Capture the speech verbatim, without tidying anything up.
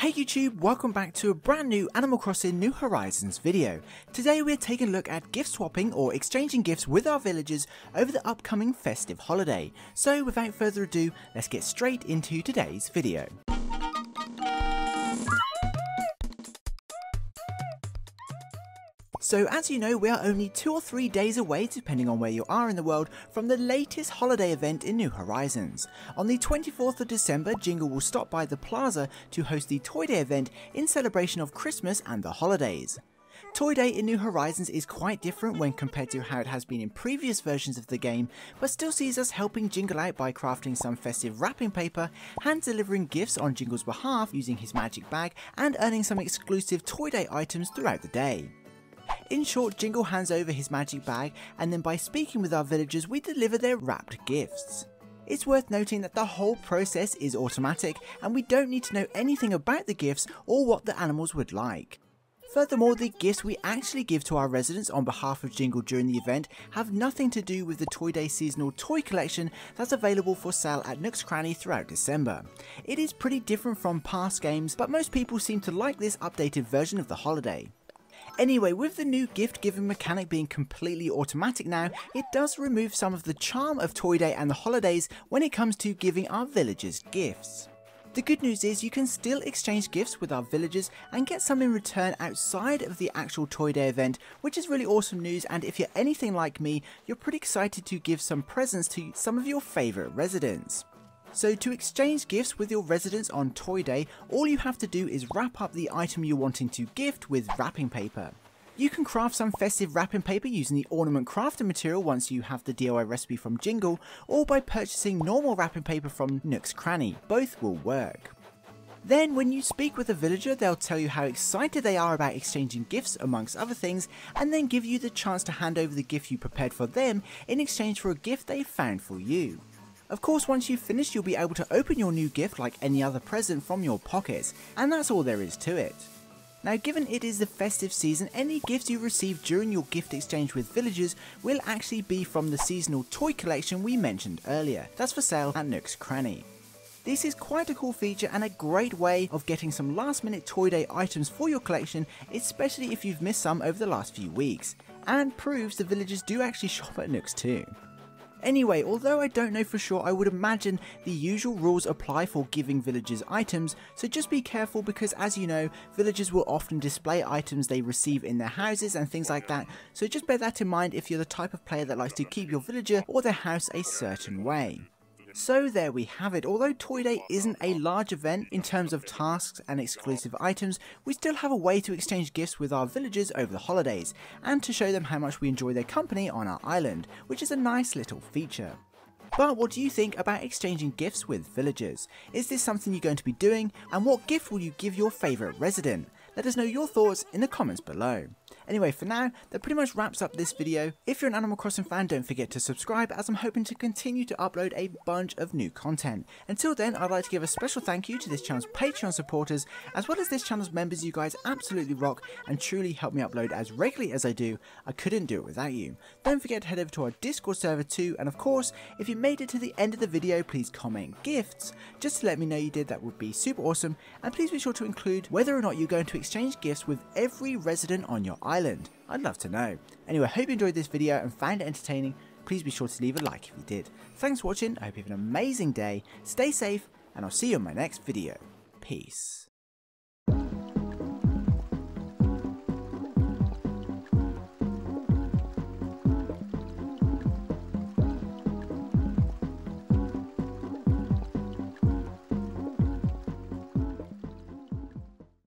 Hey YouTube, welcome back to a brand new Animal Crossing New Horizons video. Today we're taking a look at gift swapping or exchanging gifts with our villagers over the upcoming festive holiday. So without further ado, let's get straight into today's video. So as you know, we are only two or three days away, depending on where you are in the world, from the latest holiday event in New Horizons. On the twenty-fourth of December, Jingle will stop by the plaza to host the Toy Day event in celebration of Christmas and the holidays. Toy Day in New Horizons is quite different when compared to how it has been in previous versions of the game, but still sees us helping Jingle out by crafting some festive wrapping paper, hand delivering gifts on Jingle's behalf using his magic bag, and earning some exclusive Toy Day items throughout the day. In short, Jingle hands over his magic bag, and then by speaking with our villagers, we deliver their wrapped gifts. It's worth noting that the whole process is automatic, and we don't need to know anything about the gifts or what the animals would like. Furthermore, the gifts we actually give to our residents on behalf of Jingle during the event have nothing to do with the Toy Day seasonal toy collection that's available for sale at Nook's Cranny throughout December. It is pretty different from past games, but most people seem to like this updated version of the holiday. Anyway, with the new gift-giving mechanic being completely automatic now, it does remove some of the charm of Toy Day and the holidays when it comes to giving our villagers gifts. The good news is you can still exchange gifts with our villagers and get some in return outside of the actual Toy Day event, which is really awesome news, and if you're anything like me, you're pretty excited to give some presents to some of your favourite residents. So to exchange gifts with your residents on Toy Day, all you have to do is wrap up the item you're wanting to gift with wrapping paper. You can craft some festive wrapping paper using the ornament crafting material once you have the D I Y recipe from Jingle, or by purchasing normal wrapping paper from Nook's Cranny. Both will work. Then when you speak with a villager, they'll tell you how excited they are about exchanging gifts amongst other things, and then give you the chance to hand over the gift you prepared for them in exchange for a gift they've found for you. Of course, once you've finished, you'll be able to open your new gift like any other present from your pockets, and that's all there is to it. Now, given it is the festive season, any gifts you receive during your gift exchange with villagers will actually be from the seasonal toy collection we mentioned earlier, that's for sale at Nook's Cranny. This is quite a cool feature and a great way of getting some last minute Toy Day items for your collection, especially if you've missed some over the last few weeks, and proves the villagers do actually shop at Nook's too. Anyway, although I don't know for sure, I would imagine the usual rules apply for giving villagers items, so just be careful because, as you know, villagers will often display items they receive in their houses and things like that, so just bear that in mind if you're the type of player that likes to keep your villager or their house a certain way. So there we have it. Although Toy Day isn't a large event in terms of tasks and exclusive items, we still have a way to exchange gifts with our villagers over the holidays, and to show them how much we enjoy their company on our island, which is a nice little feature. But what do you think about exchanging gifts with villagers? Is this something you're going to be doing, and what gift will you give your favourite resident? Let us know your thoughts in the comments below. Anyway, for now, that pretty much wraps up this video. If you're an Animal Crossing fan, don't forget to subscribe, as I'm hoping to continue to upload a bunch of new content. Until then, I'd like to give a special thank you to this channel's Patreon supporters, as well as this channel's members. You guys absolutely rock and truly help me upload as regularly as I do. I couldn't do it without you. Don't forget to head over to our Discord server too, and of course, if you made it to the end of the video, please comment gifts, just to let me know you did. That would be super awesome, and please be sure to include whether or not you're going to exchange gifts with every resident on your island. I'd love to know. Anyway, I hope you enjoyed this video and found it entertaining. Please be sure to leave a like if you did. Thanks for watching, I hope you have an amazing day, stay safe, and I'll see you in my next video. Peace.